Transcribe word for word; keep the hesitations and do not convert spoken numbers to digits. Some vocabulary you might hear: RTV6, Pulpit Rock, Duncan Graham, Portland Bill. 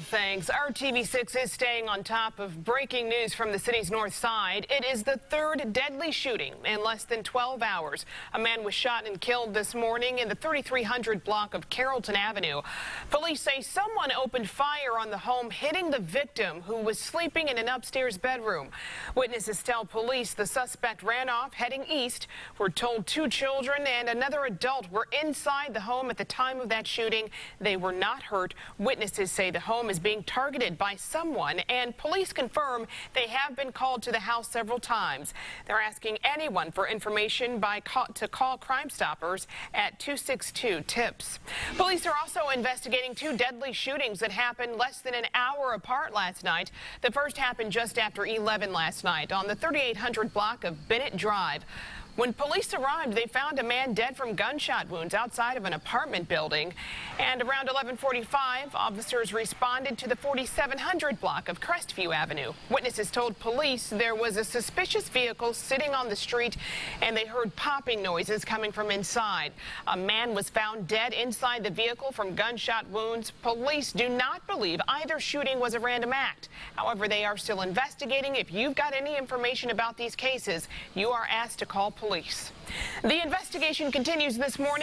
Well, thanks. R T V six is staying on top of breaking news from the city's north side. It is the third deadly shooting in less than twelve hours. A man was shot and killed this morning in the thirty-three hundred block of Carrollton Avenue. Police say someone opened fire on the home, hitting the victim, who was sleeping in an upstairs bedroom. Witnesses tell police the suspect ran off, heading east. We're told two children and another adult were inside the home at the time of that shooting. They were not hurt. Witnesses say the home is being targeted by someone, and police confirm they have been called to the house several times. They're asking anyone for information by call, to call Crime Stoppers at two six two TIPS. Police are also investigating two deadly shootings that happened less than an hour apart last night. The first happened just after eleven last night on the thirty-eight hundred block of Bennett Drive. When police arrived, they found a man dead from gunshot wounds outside of an apartment building. And around eleven forty-five, officers responded to the forty-seven hundred block of Crestview Avenue. Witnesses told police there was a suspicious vehicle sitting on the street, and they heard popping noises coming from inside. A man was found dead inside the vehicle from gunshot wounds. Police do not believe either shooting was a random act. However, they are still investigating. If you've got any information about these cases, you are asked to call police. The investigation continues this morning.